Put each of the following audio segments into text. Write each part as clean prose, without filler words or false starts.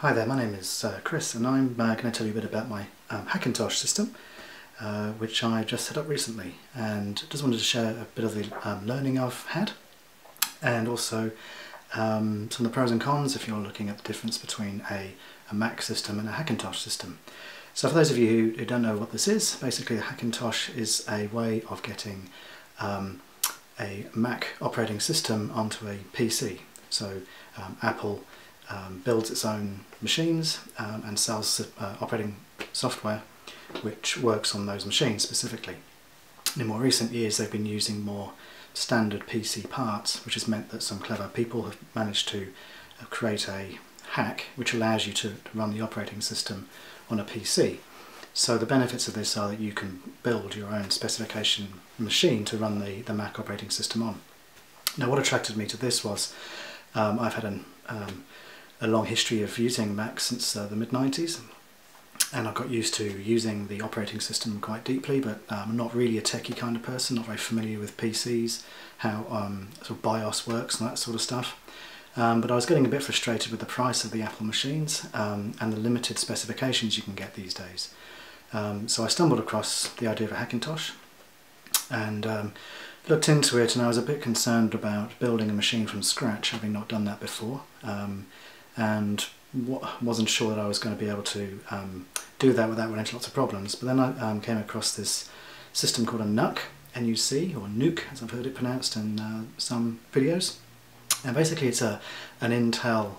Hi there, my name is Chris, and I'm going to tell you a bit about my Hackintosh system, which I just set up recently, and just wanted to share a bit of the learning I've had, and also some of the pros and cons if you're looking at the difference between a Mac system and a Hackintosh system. So for those of you who don't know what this is, basically a Hackintosh is a way of getting a Mac operating system onto a PC. So Apple builds its own machines and sells operating software which works on those machines specifically. In more recent years they've been using more standard PC parts, which has meant that some clever people have managed to create a hack which allows you to run the operating system on a PC. So the benefits of this are that you can build your own specification machine to run the Mac operating system on. Now what attracted me to this was I've had a long history of using Mac since the mid-90s, and I got used to using the operating system quite deeply, but I'm not really a techie kind of person, not very familiar with PCs, how sort of BIOS works and that sort of stuff. But I was getting a bit frustrated with the price of the Apple machines and the limited specifications you can get these days. So I stumbled across the idea of a Hackintosh and looked into it, and I was a bit concerned about building a machine from scratch, having not done that before. And wasn't sure that I was going to be able to do that without running into lots of problems. But then I came across this system called a NUC, N-U-C, or NUC as I've heard it pronounced in some videos. And basically it's an Intel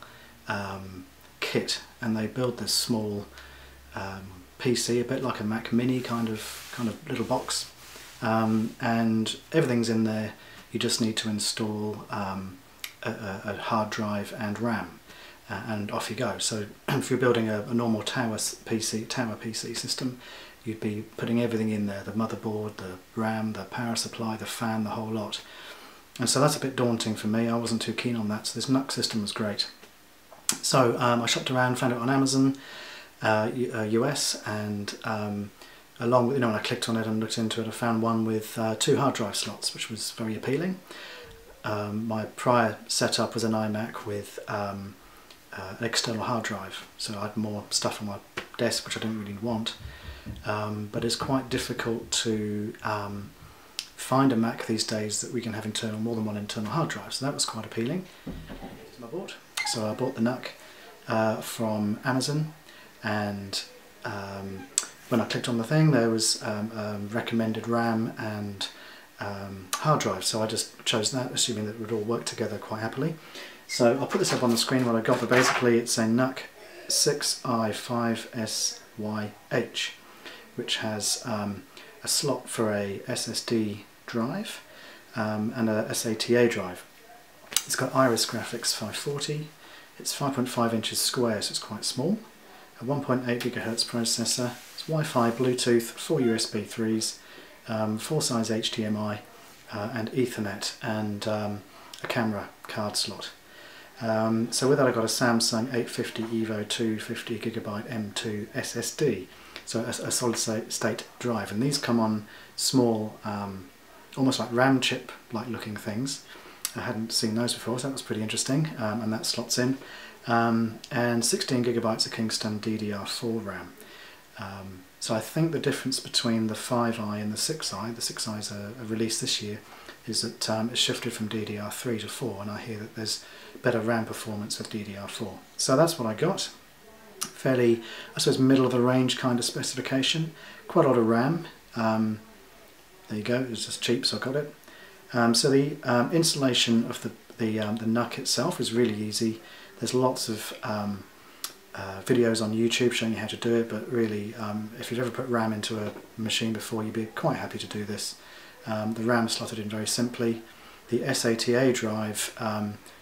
kit, and they build this small PC, a bit like a Mac Mini kind of little box, and everything's in there. You just need to install a hard drive and RAM. And off you go. So if you're building a normal tower PC system, you'd be putting everything in there: the motherboard, the RAM, the power supply, the fan, the whole lot. And so that's a bit daunting for me. I wasn't too keen on that. So this NUC system was great. So I shopped around, found it on Amazon US, and along with, when I clicked on it and looked into it, I found one with two hard drive slots, which was very appealing. My prior setup was an iMac with an external hard drive, so I had more stuff on my desk which I didn't really want, but it's quite difficult to find a Mac these days that we can have more than one internal hard drive, so that was quite appealing. So I bought the NUC from Amazon, and when I clicked on the thing there was recommended RAM and hard drive, so I just chose that, assuming that it would all work together quite happily. So I'll put this up on the screen what I got, but basically it's a NUC 6i5SYH, which has a slot for a SSD drive and a SATA drive. It's got Iris Graphics 540, it's 5.5 inches square, so it's quite small, a 1.8 GHz processor, it's Wi-Fi, Bluetooth, 4 USB 3s, 4 size HDMI and Ethernet, and a camera card slot. So with that I got a Samsung 850 EVO 250GB M2 SSD, so a solid state drive, and these come on small, almost like RAM chip like looking things. I hadn't seen those before, so that was pretty interesting, and that slots in, and 16GB of Kingston DDR4 RAM. So I think the difference between the 5i and the 6i is a release this year, is that it's shifted from DDR3 to 4, and I hear that there's better RAM performance with DDR4. So that's what I got. Fairly, I suppose, middle of the range kind of specification. Quite a lot of RAM. There you go, it was just cheap, so I got it. So the installation of the NUC itself is really easy. There's lots of videos on YouTube showing you how to do it, but really, if you've ever put RAM into a machine before, you'd be quite happy to do this. The RAM slotted in very simply. The SATA drive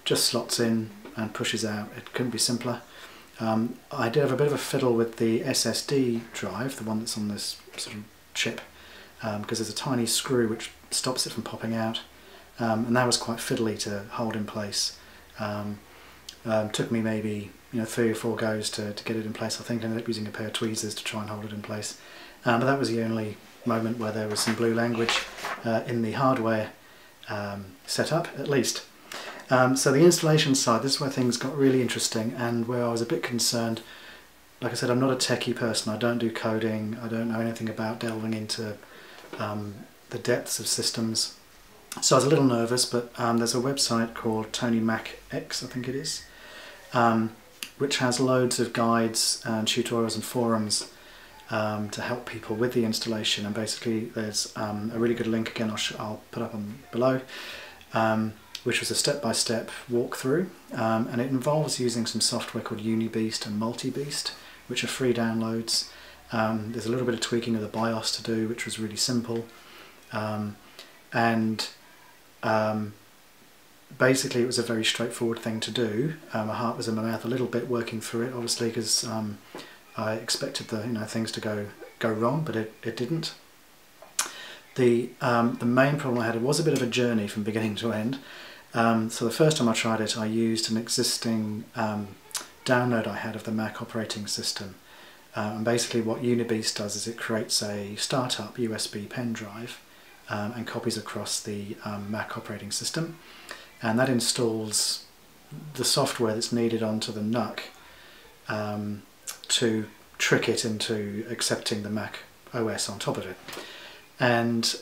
just slots in and pushes out. It couldn't be simpler. I did have a bit of a fiddle with the SSD drive, the one that's on this sort of chip, because there's a tiny screw which stops it from popping out, and that was quite fiddly to hold in place. Took me maybe 3 or 4 goes to get it in place, I think. I ended up using a pair of tweezers to try and hold it in place. But that was the only moment where there was some blue language in the hardware setup, at least. So the installation side, this is where things got really interesting and where I was a bit concerned. Like I said, I'm not a techie person, I don't do coding, I don't know anything about delving into the depths of systems. So I was a little nervous, but there's a website called TonyMacX, I think it is, which has loads of guides and tutorials and forums to help people with the installation. And basically there's a really good link, again I'll put up on below, which was a step-by-step walkthrough, and it involves using some software called UniBeast and MultiBeast, which are free downloads. There's a little bit of tweaking of the BIOS to do, which was really simple, and basically it was a very straightforward thing to do. My heart was in my mouth a little bit working through it, obviously, because I expected the things to go wrong, but it didn't. The main problem I had was a bit of a journey from beginning to end. So the first time I tried it, I used an existing download I had of the Mac operating system. And basically what UniBeast does is it creates a startup USB pen drive and copies across the Mac operating system. And that installs the software that's needed onto the NUC to trick it into accepting the Mac OS on top of it. And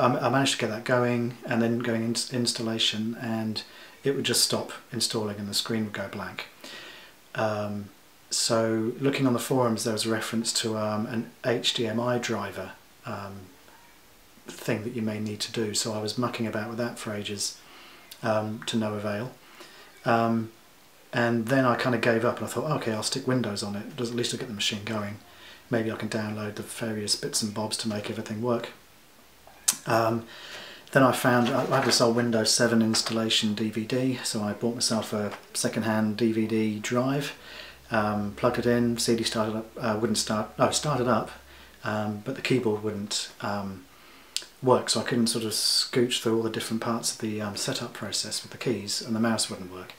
I managed to get that going, and then going into installation, and it would just stop installing and the screen would go blank. So looking on the forums, there was a reference to an HDMI driver thing that you may need to do, so I was mucking about with that for ages, to no avail. And then I kind of gave up and I thought, okay, I'll stick Windows on it, at least I'll get the machine going. Maybe I can download the various bits and bobs to make everything work. Then I found, I had this old Windows 7 installation DVD, so I bought myself a second-hand DVD drive, plugged it in, CD started up, started up, but the keyboard wouldn't work, so I couldn't sort of scooch through all the different parts of the setup process with the keys, and the mouse wouldn't work.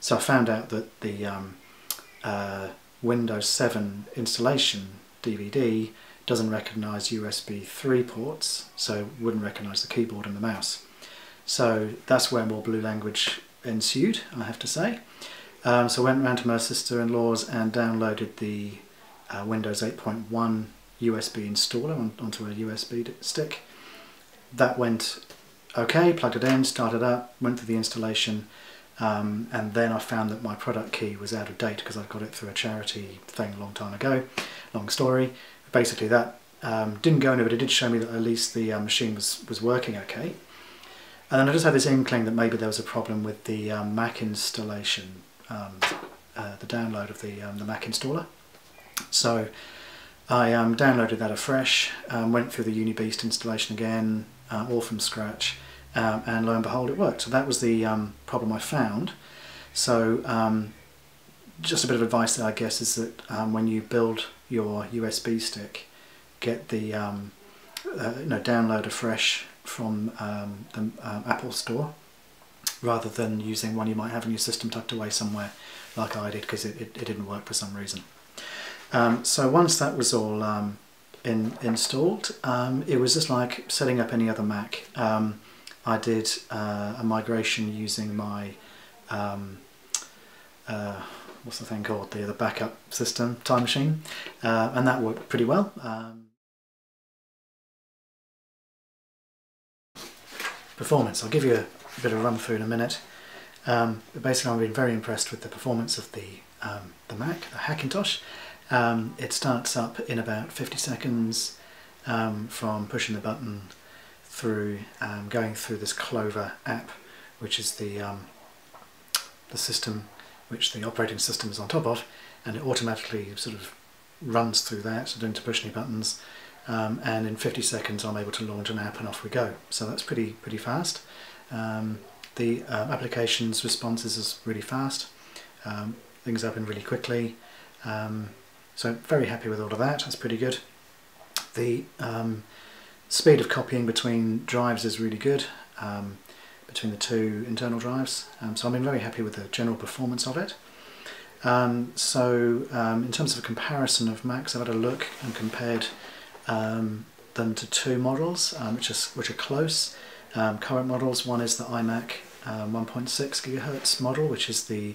So I found out that the Windows 7 installation DVD doesn't recognise USB 3 ports, so wouldn't recognise the keyboard and the mouse. So that's where more blue language ensued, I have to say. So I went round to my sister-in-law's and downloaded the Windows 8.1 USB installer onto a USB stick. That went okay, plugged it in, started up, went through the installation, and then I found that my product key was out of date because I got it through a charity thing a long time ago. Long story. Basically that didn't go anywhere, but it did show me that at least the machine was working okay. And then I just had this inkling that maybe there was a problem with the Mac installation, the download of the Mac installer. So I downloaded that afresh, went through the UniBeast installation again, all from scratch. And lo and behold, it worked. So that was the problem I found. So just a bit of advice there, I guess, is that when you build your USB stick, get the download afresh from the Apple Store, rather than using one you might have in your system tucked away somewhere, like I did, because it didn't work for some reason. So once that was all installed, it was just like setting up any other Mac. I did a migration using my, what's the thing called, the backup system, Time Machine, and that worked pretty well. Performance, I'll give you a bit of a run through in a minute. Basically I've been very impressed with the performance of the Mac, the Hackintosh. It starts up in about 50 seconds from pushing the button through going through this Clover app, which is the system which the operating system is on top of, and it automatically sort of runs through that, so I don't need to push any buttons, and in 50 seconds I'm able to launch an app and off we go. So that's pretty fast. The application's responses is really fast, things happen really quickly, so very happy with all of that, that's pretty good. The speed of copying between drives is really good, between the two internal drives, so I've been very happy with the general performance of it. In terms of a comparison of Macs, I've had a look and compared them to two models, which are close, current models. One is the iMac 1.6 gigahertz model, which is the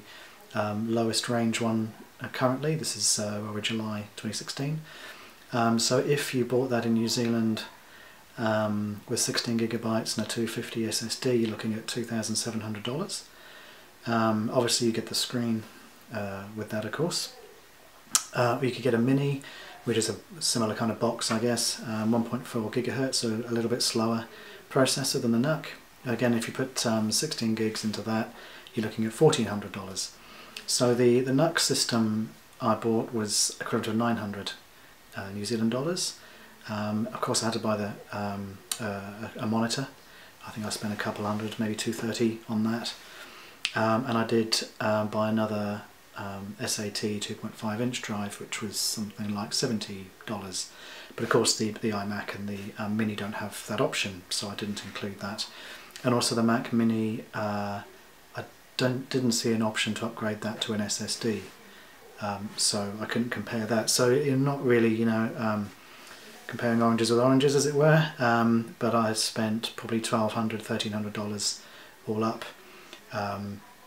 lowest range one currently. This is July 2016. So if you bought that in New Zealand with 16 gigabytes and a 250 SSD, you're looking at $2,700. Obviously you get the screen with that, of course. You could get a mini, which is a similar kind of box, I guess, 1.4 gigahertz, so a little bit slower processor than the NUC. Again, if you put 16 gigs into that, you're looking at $1,400. So the NUC system I bought was equivalent to 900 New Zealand dollars. Of course, I had to buy the a monitor. I think I spent a couple hundred, maybe 230 on that. And I did buy another SAT 2.5 inch drive, which was something like $70. But of course the iMac and the Mini don't have that option, so I didn't include that. And also the Mac Mini, I didn't see an option to upgrade that to an SSD, so I couldn't compare that. So you're not really, you know, comparing oranges with oranges, as it were, but I spent probably $1,200, $1,300 all up.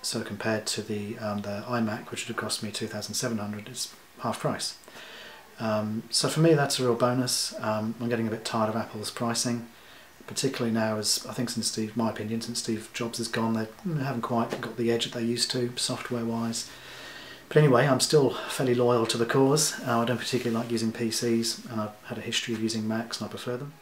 So compared to the iMac, which would have cost me $2,700, it's half price. So for me, that's a real bonus. I'm getting a bit tired of Apple's pricing, particularly now, as I think since Steve Jobs is gone, they haven't quite got the edge that they used to, software-wise. But anyway, I'm still fairly loyal to the cause. I don't particularly like using PCs, and I've had a history of using Macs, and I prefer them.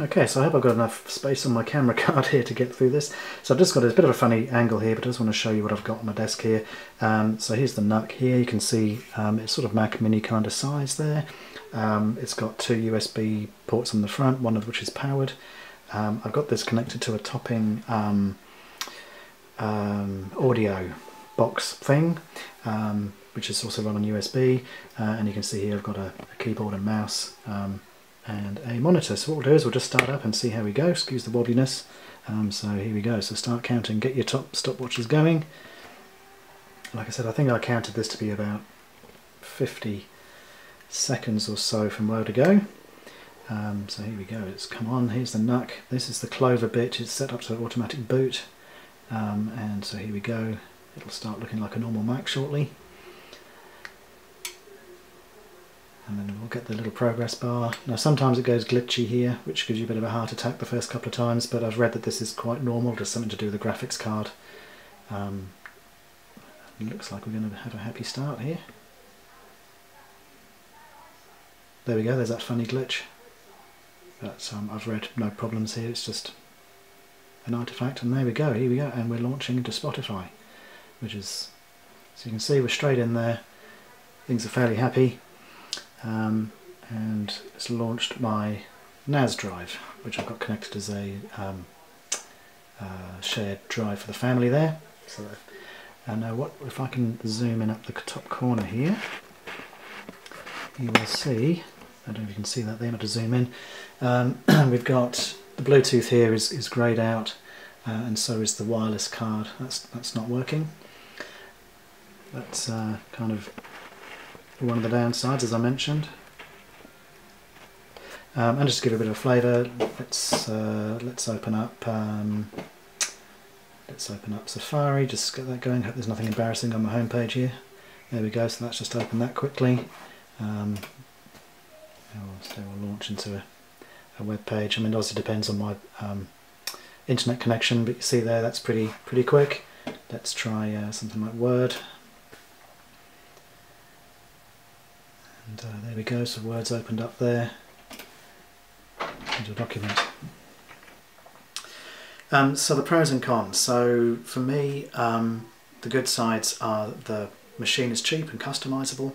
Okay, so I hope I've got enough space on my camera card here to get through this. So I've just got a bit of a funny angle here, but I just want to show you what I've got on my desk here. So here's the NUC here. You can see it's sort of Mac Mini kind of size there. It's got two USB ports on the front, one of which is powered. I've got this connected to a topping audio box thing, which is also run on USB. And you can see here I've got a keyboard and mouse. And a monitor. So what we'll do is we'll just start up and see how we go. Excuse the wobbliness. So here we go. So start counting, get your stopwatches going. Like I said, I think I counted this to be about 50 seconds or so from where to go. So here we go. It's come on. Here's the NUC. This is the Clover bit. It's set up to automatic boot. And so here we go. It'll start looking like a normal Mac shortly. And then we'll get the little progress bar. Now sometimes it goes glitchy here, which gives you a bit of a heart attack the first couple of times, but I've read that this is quite normal, just something to do with the graphics card. It looks like we're going to have a happy start here. There we go, there's that funny glitch. But I've read no problems here, it's just an artifact. And there we go, here we go, and we're launching into Spotify, which is, so you can see we're straight in there. Things are fairly happy. And it's launched my NAS drive, which I've got connected as a shared drive for the family there. So, and now what if I can zoom in up the top corner here, you will see, I don't know if you can see that there, but to zoom in, we've got the Bluetooth here is greyed out, and so is the wireless card. That's not working. That's kind of one of the downsides, as I mentioned. And just to give it a bit of a flavour, let's open up Safari. Just get that going. Hope there's nothing embarrassing on my home page here. There we go. So let's just open that quickly. We'll launch into a web page. I mean, it also depends on my internet connection, but you see there, that's pretty quick. Let's try something like Word. And there we go, so Word's opened up there into a document. So the pros and cons. So for me, the good sides are the machine is cheap and customisable,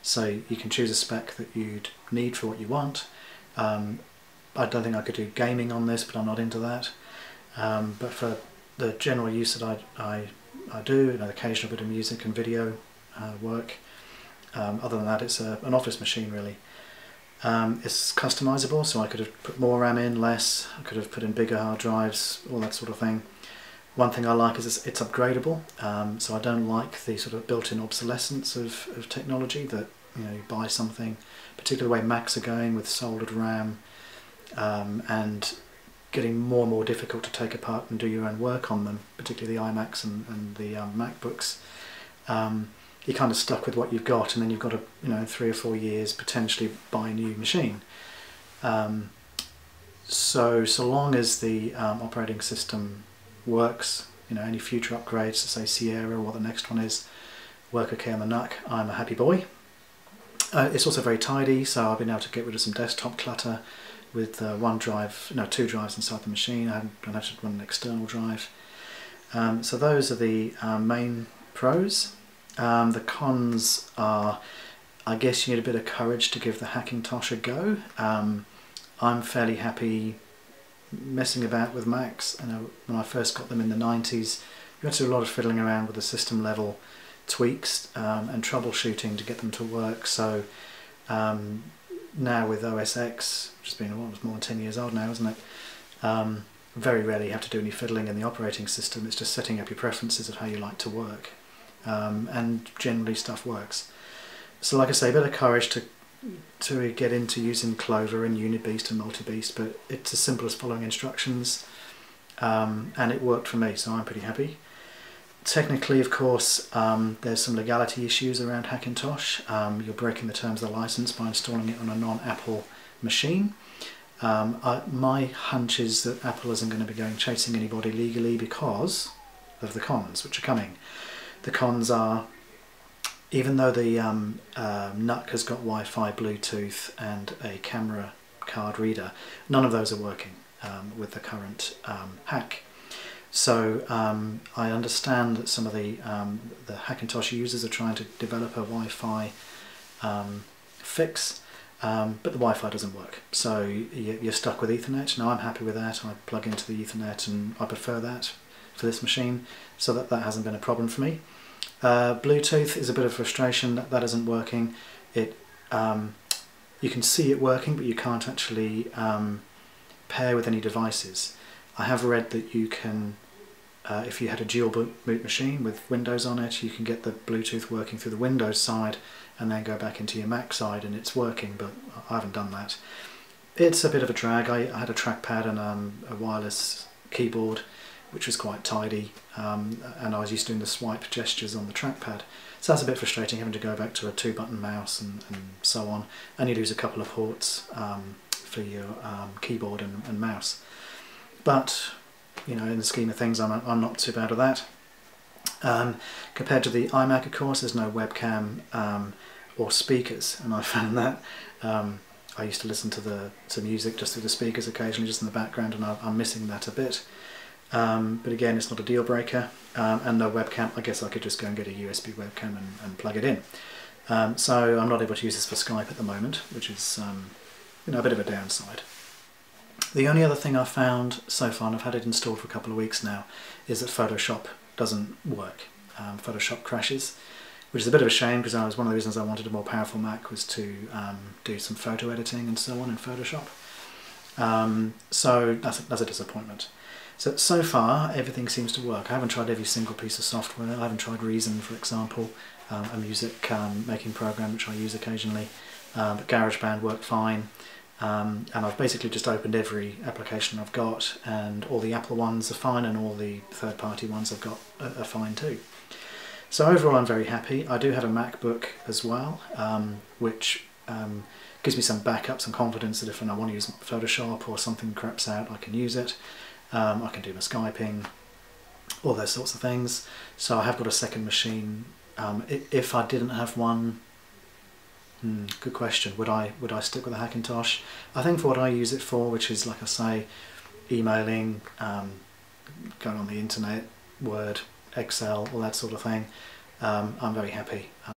so you can choose a spec that you'd need for what you want. I don't think I could do gaming on this, but I'm not into that. But for the general use that I do, an occasional bit of music and video work, other than that, it's an office machine, really. It's customisable, so I could have put more RAM in, less. I could have put in bigger hard drives, all that sort of thing. One thing I like is it's upgradable, so I don't like the sort of built-in obsolescence of technology that, you know, you buy something, particularly the way Macs are going with soldered RAM and getting more and more difficult to take apart and do your own work on them, particularly the iMacs and the MacBooks. You're kind of stuck with what you've got, and then you've got to, you know, 3 or 4 years potentially buy a new machine. So long as the operating system works, you know, any future upgrades, say Sierra or what the next one is, work okay on the NUC, I'm a happy boy. It's also very tidy, so I've been able to get rid of some desktop clutter with two drives inside the machine. I don't have to run an external drive. So those are the main pros. The cons are, I guess you need a bit of courage to give the Hackintosh a go. I'm fairly happy messing about with Macs. I know when I first got them in the 90s, you had to do a lot of fiddling around with the system level tweaks and troubleshooting to get them to work. So now with OS X, which has been more than 10 years old now, isn't it? Very rarely you have to do any fiddling in the operating system. It's just setting up your preferences of how you like to work. And generally stuff works. So like I say, a bit of courage to get into using Clover and UniBeast and MultiBeast, but it's as simple as following instructions, and it worked for me, so I'm pretty happy. Technically, of course, there's some legality issues around Hackintosh. You're breaking the terms of the license by installing it on a non-Apple machine. My hunch is that Apple isn't going to be going chasing anybody legally because of the cons, which are coming. The cons are, even though the NUC has got Wi-Fi, Bluetooth and a camera card reader, none of those are working with the current hack. So I understand that some of the Hackintosh users are trying to develop a Wi-Fi fix, but the Wi-Fi doesn't work. So you're stuck with Ethernet. Now I'm happy with that. I plug into the Ethernet and I prefer that for this machine, so that hasn't been a problem for me. Bluetooth is a bit of frustration that isn't working. You can see it working, but you can't actually pair with any devices. I have read that you can, if you had a dual boot machine with Windows on it, you can get the Bluetooth working through the Windows side and then go back into your Mac side and it's working, but I haven't done that. It's a bit of a drag. I had a trackpad and a wireless keyboard, which was quite tidy, and I was used to doing the swipe gestures on the trackpad. So that's a bit frustrating, having to go back to a 2-button mouse and so on, and you lose a couple of ports for your keyboard and mouse. But, you know, in the scheme of things, I'm not too bad at that. Compared to the iMac, of course, there's no webcam or speakers, and I found that. I used to listen to music just through the speakers occasionally, just in the background, and I'm missing that a bit. But again, it's not a deal breaker, and no webcam. I guess I could just go and get a USB webcam and plug it in. So I'm not able to use this for Skype at the moment, which is you know, a bit of a downside. The only other thing I've found so far, and I've had it installed for a couple of weeks now, is that Photoshop doesn't work. Photoshop crashes, which is a bit of a shame because one of the reasons I wanted a more powerful Mac was to do some photo editing and so on in Photoshop. So that's a disappointment. So far, everything seems to work. I haven't tried every single piece of software. I haven't tried Reason, for example, a music making program which I use occasionally. But GarageBand worked fine. And I've basically just opened every application I've got, and all the Apple ones are fine, and all the third-party ones I've got are fine too. So overall, I'm very happy. I do have a MacBook as well, which gives me some backup, some confidence that if I want to use Photoshop or something craps out, I can use it. I can do my Skyping, all those sorts of things. So I have got a second machine. If I didn't have one, good question. Would I stick with a Hackintosh? I think for what I use it for, which is, like I say, emailing, going on the internet, Word, Excel, all that sort of thing, I'm very happy.